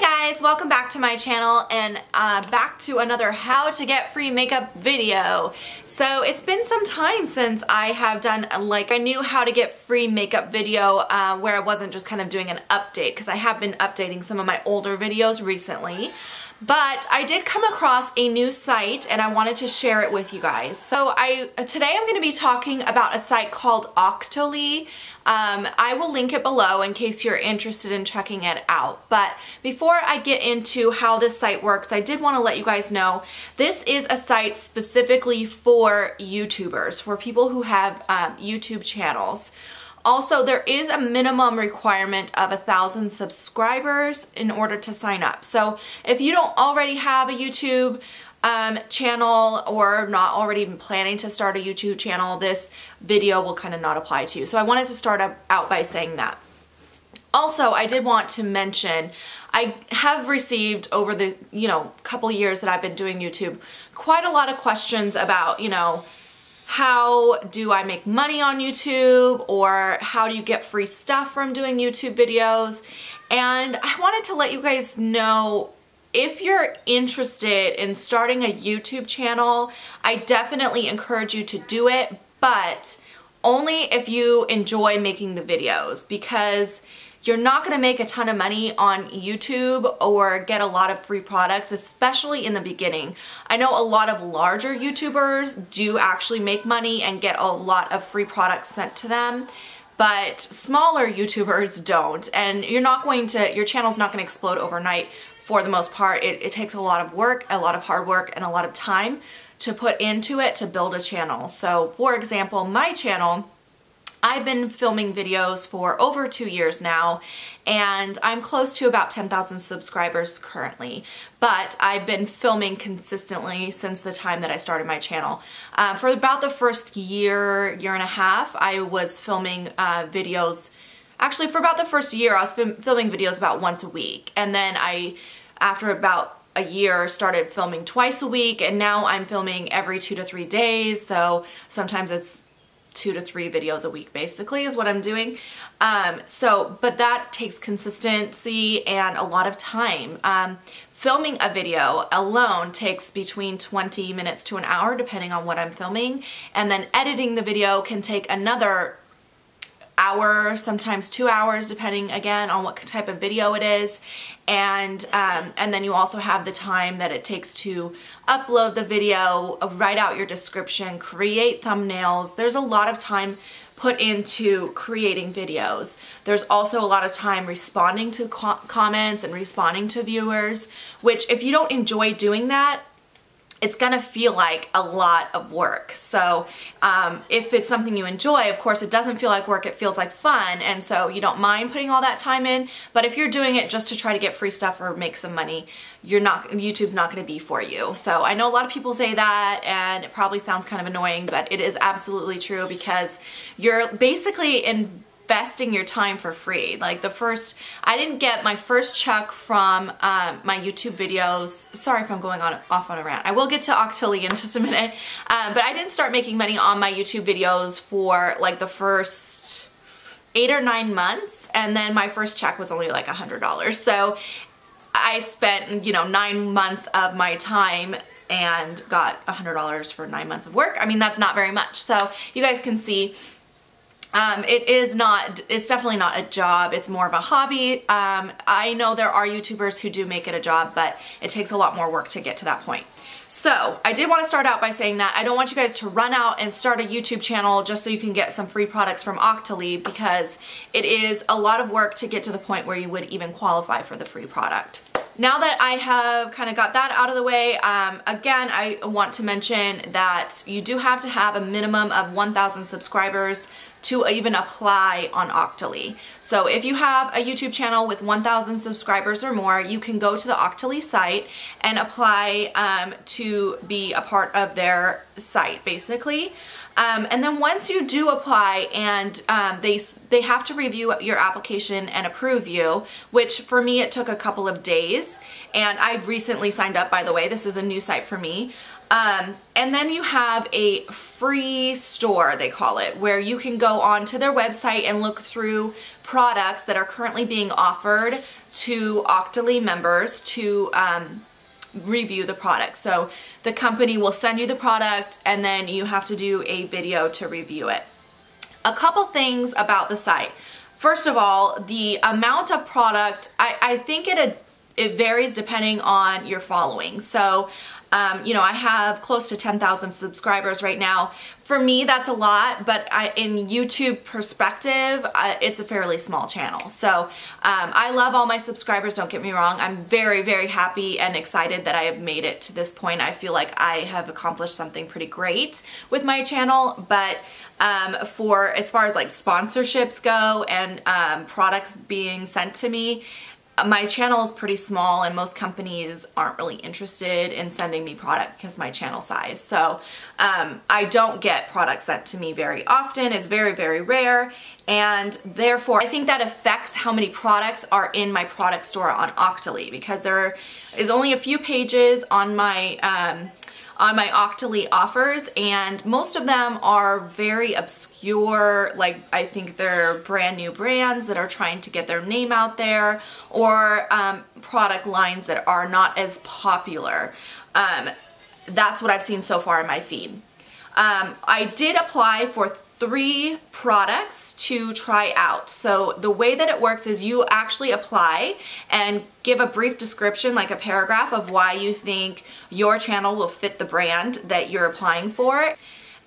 Guys, welcome back to my channel and back to another how to get free makeup video. So it's been some time since I have done like a new how to get free makeup video where I wasn't just kind of doing an update, because I have been updating some of my older videos recently. But I did come across a new site and I wanted to share it with you guys. So today I'm going to be talking about a site called Octoly. I will link it below in case you're interested in checking it out. But before I get into how this site works, I did want to let you guys know this is a site specifically for YouTubers, for people who have YouTube channels. Also, there is a minimum requirement of 1,000 subscribers in order to sign up. So if you don't already have a YouTube channel or not already planning to start a YouTube channel, this video will kind of not apply to you. So I wanted to start out by saying that. Also, I did want to mention, I have received over the, couple years that I've been doing YouTube, quite a lot of questions about, how do I make money on YouTube, or how do you get free stuff from doing YouTube videos? And I wanted to let you guys know, if you're interested in starting a YouTube channel, I definitely encourage you to do it, but only if you enjoy making the videos, because you're not going to make a ton of money on YouTube or get a lot of free products, especially in the beginning. I know a lot of larger YouTubers do actually make money and get a lot of free products sent to them, but smaller YouTubers don't. And you're not going to, your channel's not going to explode overnight for the most part. It takes a lot of work, a lot of hard work, and a lot of time to put into it to build a channel. So for example, my channel, I've been filming videos for over 2 years now, and I'm close to about 10,000 subscribers currently, but I've been filming consistently since the time that I started my channel. For about the first year, year and a half, I was filming videos, actually for about the first year, I was filming videos about once a week, and then I, after about a year, started filming twice a week, and now I'm filming every 2 to 3 days, so sometimes it's 2 to 3 videos a week basically is what I'm doing. But that takes consistency and a lot of time. Filming a video alone takes between 20 minutes to an hour depending on what I'm filming, and then editing the video can take another hour, sometimes 2 hours, depending again on what type of video it is. And then you also have the time that it takes to upload the video, write out your description, create thumbnails. There's a lot of time put into creating videos. There's also a lot of time responding to comments and responding to viewers, which if you don't enjoy doing that, it's gonna feel like a lot of work. So if it's something you enjoy, of course it doesn't feel like work, it feels like fun, and so you don't mind putting all that time in. But if you're doing it just to try to get free stuff or make some money, YouTube's not gonna be for you. So I know a lot of people say that, and it probably sounds kind of annoying, but it is absolutely true, because you're basically investing your time for free. Like I didn't get my first check from my YouTube videos. Sorry if I'm going off on a rant. I will get to Octoly in just a minute. But I didn't start making money on my YouTube videos for like the first 8 or 9 months, and then my first check was only like $100. So I spent 9 months of my time and got $100 for 9 months of work. I mean, that's not very much. So you guys can see. It's definitely not a job, it's more of a hobby. I know there are YouTubers who do make it a job, but it takes a lot more work to get to that point. So I did want to start out by saying that I don't want you guys to run out and start a YouTube channel just so you can get some free products from Octoly, because it is a lot of work to get to the point where you would even qualify for the free product. Now that I have kind of got that out of the way, again, I want to mention that you do have to have a minimum of 1,000 subscribers to even apply on Octoly. So if you have a YouTube channel with 1,000 subscribers or more, you can go to the Octoly site and apply to be a part of their site, basically. And then once you do apply, and they have to review your application and approve you, which for me it took a couple of days, and I recently signed up, by the way. This is a new site for me. And then you have a free store, they call it, where you can go onto their website and look through products that are currently being offered to Octoly members to review the product. So the company will send you the product and then you have to do a video to review it. A couple things about the site. First of all, the amount of product, I think it varies depending on your following. So you know, I have close to 10,000 subscribers right now. For me, that's a lot, but in YouTube perspective, it's a fairly small channel. So I love all my subscribers, don't get me wrong. I'm very, very happy and excited that I have made it to this point. I feel like I have accomplished something pretty great with my channel, but for as far as like sponsorships go and products being sent to me, my channel is pretty small and most companies aren't really interested in sending me product because my channel size. So I don't get products sent to me very often. It's very, very rare. And therefore, I think that affects how many products are in my product store on Octoly, because there is only a few pages on my Octoly offers, and most of them are very obscure. Like, I think they're brand new brands that are trying to get their name out there, or product lines that are not as popular. That's what I've seen so far in my feed. I did apply for 3 products to try out. So the way that it works is you actually apply and give a brief description, like a paragraph, of why you think your channel will fit the brand that you're applying for.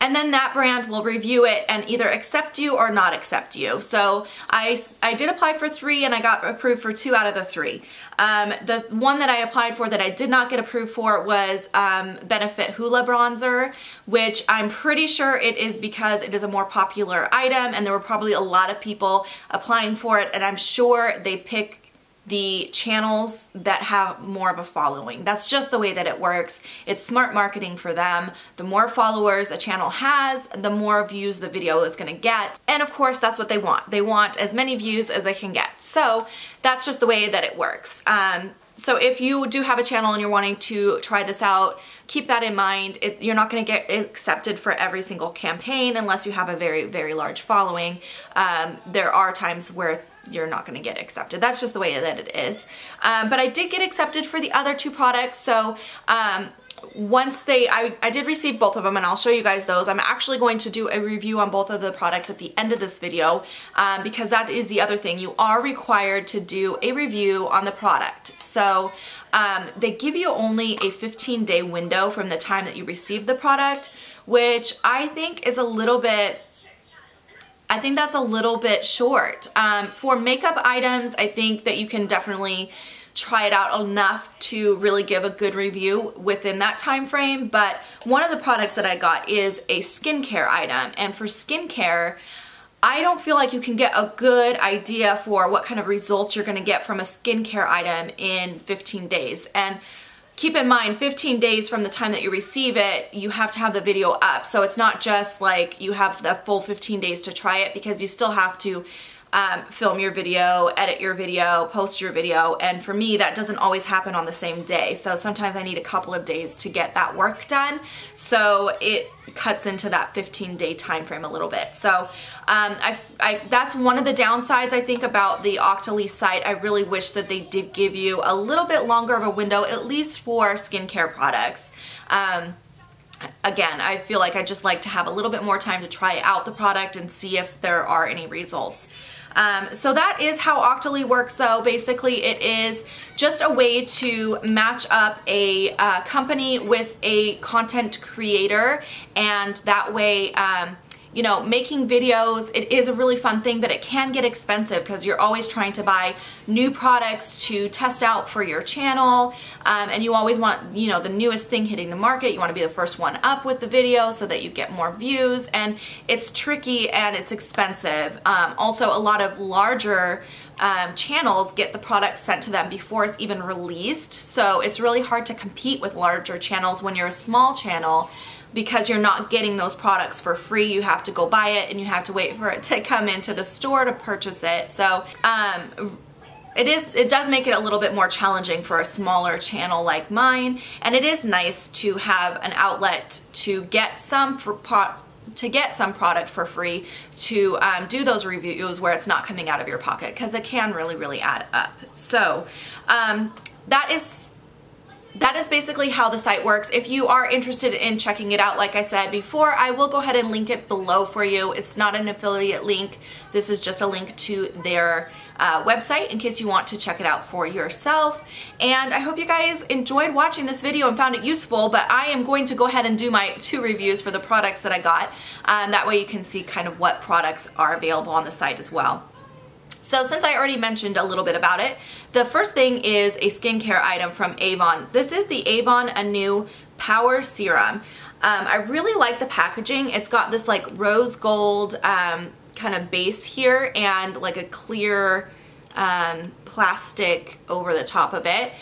And then that brand will review it and either accept you or not accept you. So I did apply for 3 and I got approved for 2 out of the 3. The one that I applied for that I did not get approved for was Benefit Hoola Bronzer, which I'm pretty sure it is because it is a more popular item and there were probably a lot of people applying for it, and I'm sure they pick the channels that have more of a following. That's just the way that it works. It's smart marketing for them. The more followers a channel has, the more views the video is gonna get. And of course, that's what they want. They want as many views as they can get. So that's just the way that it works. So if you do have a channel and you're wanting to try this out, keep that in mind. You're not going to get accepted for every single campaign unless you have a very, very large following. There are times where you're not going to get accepted. That's just the way that it is. But I did get accepted for the other 2 products. So once I did receive both of them, and I'll show you guys those. I'm actually going to do a review on both of the products at the end of this video, because that is the other thing. You are required to do a review on the product. So they give you only a 15-day window from the time that you receive the product, which I think is a little bit, I think that's a little bit short. For makeup items, I think that you can definitely try it out enough to really give a good review within that time frame. But one of the products that I got is a skincare item, and for skincare, I don't feel like you can get a good idea for what kind of results you're gonna get from a skincare item in 15 days. And keep in mind, 15 days from the time that you receive it, you have to have the video up. So it's not just like you have the full 15 days to try it, because you still have to film your video, edit your video, post your video, and for me that doesn't always happen on the same day. So sometimes I need a couple of days to get that work done. So it cuts into that 15-day time frame a little bit. So that's one of the downsides, I think, about the Octoly site. I really wish that they did give you a little bit longer of a window, at least for skincare products. Again, I feel like I just like to have a little bit more time to try out the product and see if there are any results. So that is how Octoly works, though. Basically, it is just a way to match up a company with a content creator, and that way, you know, making videos, it is a really fun thing, but it can get expensive because you're always trying to buy new products to test out for your channel, and you always want, you know, the newest thing hitting the market. You want to be the first one up with the video so that you get more views, and it's tricky and it's expensive. Also, a lot of larger channels get the product sent to them before it's even released, so it's really hard to compete with larger channels when you're a small channel, because you're not getting those products for free. You have to go buy it and you have to wait for it to come into the store to purchase it. So it does make it a little bit more challenging for a smaller channel like mine, and it is nice to have an outlet to get some product for free, to do those reviews where it's not coming out of your pocket, because it can really, really add up. So that is basically how the site works. If you are interested in checking it out, like I said before, I will go ahead and link it below for you. It's not an affiliate link. This is just a link to their website in case you want to check it out for yourself. And I hope you guys enjoyed watching this video and found it useful, but I am going to go ahead and do my 2 reviews for the products that I got. That way you can see kind of what products are available on the site as well. So since I already mentioned a little bit about it, the first thing is a skincare item from Avon. This is the Avon Anew Power Serum. I really like the packaging. It's got this like rose gold kind of base here and like a clear plastic over the top of it.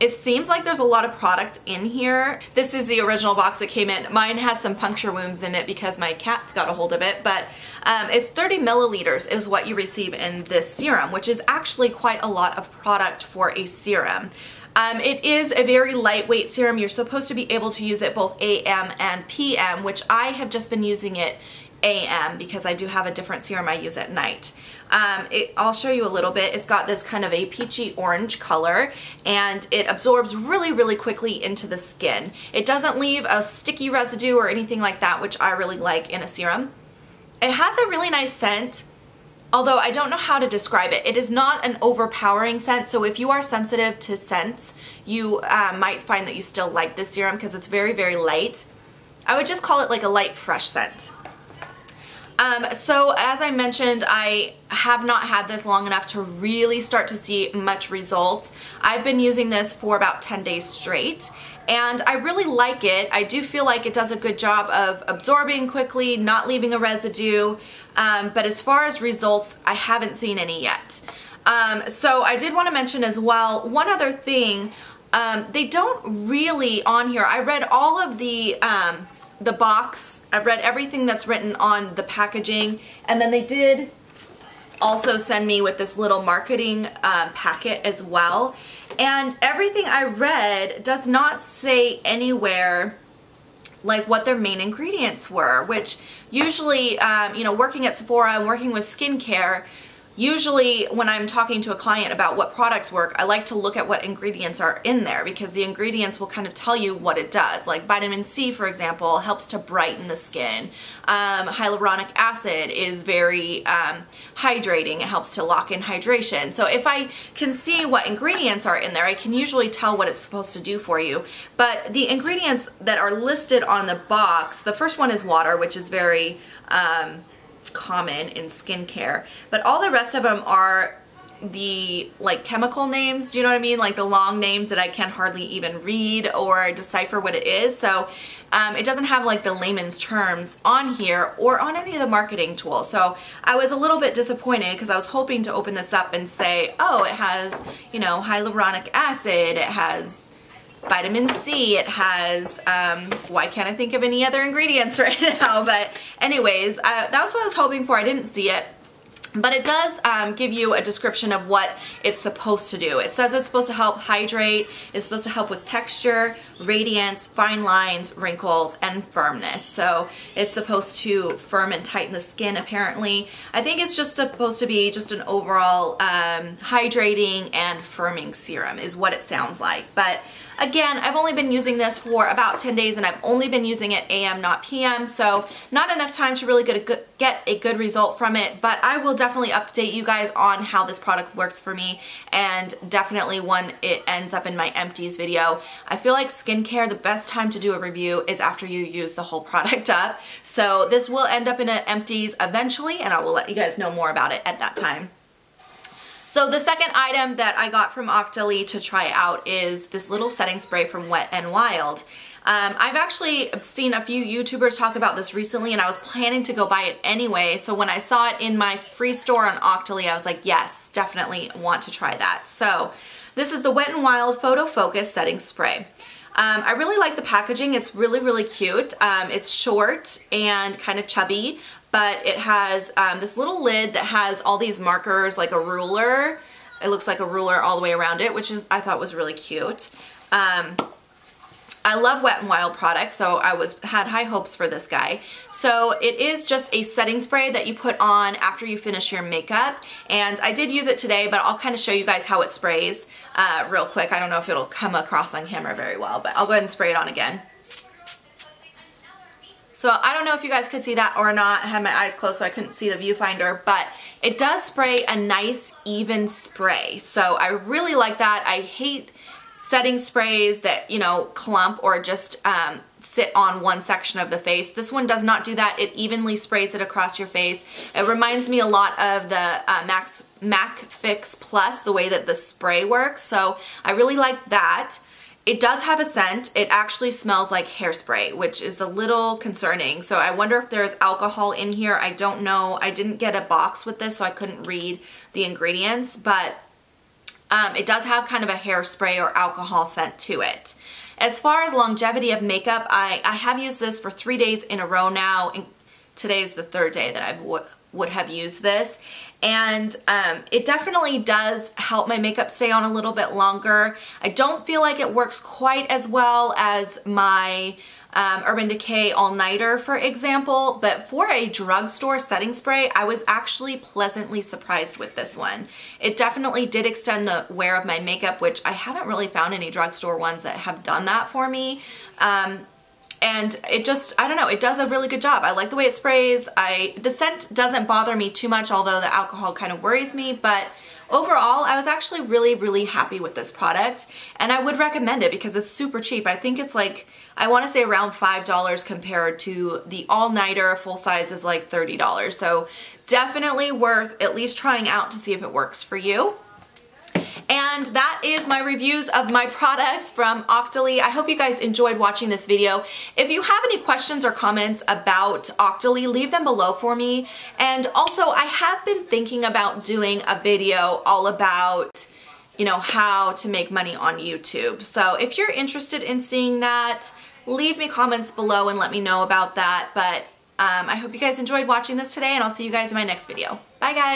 It seems like there's a lot of product in here. This is the original box that came in. Mine has some puncture wounds in it because my cat's got a hold of it, but it's 30 milliliters is what you receive in this serum, which is actually quite a lot of product for a serum. It is a very lightweight serum. You're supposed to be able to use it both AM and PM, which I have just been using it AM because I do have a different serum I use at night. I'll show you a little bit. It's got this kind of a peachy orange color, and it absorbs really, really quickly into the skin. It doesn't leave a sticky residue or anything like that, which I really like in a serum. It has a really nice scent, although I don't know how to describe it. It is not an overpowering scent, so if you are sensitive to scents, you might find that you still like this serum because it's very, very light. I would just call it like a light, fresh scent. So as I mentioned, I have not had this long enough to really start to see much results. I've been using this for about 10 days straight, and I really like it. I do feel like it does a good job of absorbing quickly, not leaving a residue, but as far as results, I haven't seen any yet. So I did want to mention as well, one other thing, they don't really on here, I read all of the box, I've read everything that's written on the packaging, and then they did also send me with this little marketing packet as well, and everything I read does not say anywhere like what their main ingredients were, which usually, you know, working at Sephora and working with skincare, usually when I'm talking to a client about what products work, I like to look at what ingredients are in there, because the ingredients will kind of tell you what it does. Like vitamin C, for example, helps to brighten the skin. Hyaluronic acid is very hydrating. It helps to lock in hydration. So if I can see what ingredients are in there, I can usually tell what it's supposed to do for you. But the ingredients that are listed on the box, the first one is water, which is very common in skincare, but all the rest of them are the like chemical names, do you know what I mean? Like the long names that I can hardly even read or decipher what it is. So it doesn't have like the layman's terms on here or on any of the marketing tools. So I was a little bit disappointed because I was hoping to open this up and say, oh, it has, you know, hyaluronic acid, it has vitamin C, it has, why can't I think of any other ingredients right now? But anyways, that's what I was hoping for. I didn't see it, but it does give you a description of what it's supposed to do. It says it's supposed to help hydrate, it's supposed to help with texture, radiance, fine lines, wrinkles, and firmness. So it's supposed to firm and tighten the skin apparently. I think it's just supposed to be just an overall hydrating and firming serum is what it sounds like. But again, I've only been using this for about 10 days, and I've only been using it AM, not PM, so not enough time to really get a good result from it, but I will definitely update you guys on how this product works for me, and definitely when it ends up in my empties video. I feel like skincare, the best time to do a review is after you use the whole product up, so this will end up in an empties eventually, and I will let you guys know more about it at that time. So the second item that I got from Octoly to try out is this little setting spray from Wet and Wild. I've actually seen a few YouTubers talk about this recently, and I was planning to go buy it anyway, so when I saw it in my free store on Octoly, I was like, yes, definitely want to try that. So this is the Wet and Wild Photo Focus Setting Spray. I really like the packaging. It's really, really cute. It's short and kind of chubby. but it has this little lid that has all these markers like a ruler. It looks like a ruler all the way around it, which is I thought was really cute. I love Wet and Wild products, so I had high hopes for this guy. So it is just a setting spray that you put on after you finish your makeup, and I did use it today, but I'll kind of show you guys how it sprays real quick. I don't know if it'll come across on camera very well, but I'll go ahead and spray it on again. So I don't know if you guys could see that or not. I had my eyes closed so I couldn't see the viewfinder, but it does spray a nice even spray. So I really like that. I hate setting sprays that, you know, clump or just sit on one section of the face. This one does not do that. It evenly sprays it across your face. It reminds me a lot of the Mac Fix Plus, the way that the spray works. So I really like that. It does have a scent. It actually smells like hairspray, which is a little concerning. So I wonder if there's alcohol in here. I don't know. I didn't get a box with this, so I couldn't read the ingredients, but it does have kind of a hairspray or alcohol scent to it. As far as longevity of makeup, I have used this for 3 days in a row now, and today's the third day that I would have used this. And it definitely does help my makeup stay on a little bit longer. I don't feel like it works quite as well as my Urban Decay All Nighter, for example, but for a drugstore setting spray, I was actually pleasantly surprised with this one. It definitely did extend the wear of my makeup, which I haven't really found any drugstore ones that have done that for me. And it just, I don't know, it does a really good job. I like the way it sprays. The scent doesn't bother me too much, although the alcohol kind of worries me, but overall, I was actually really, really happy with this product, and I would recommend it because it's super cheap. I think it's like, I want to say around $5 compared to the all-nighter full size is like $30. So definitely worth at least trying out to see if it works for you. And that is my reviews of my products from Octoly. I hope you guys enjoyed watching this video. If you have any questions or comments about Octoly, leave them below for me. And also, I have been thinking about doing a video all about, you know, how to make money on YouTube. So if you're interested in seeing that, leave me comments below and let me know about that. But I hope you guys enjoyed watching this today, and I'll see you guys in my next video. Bye guys.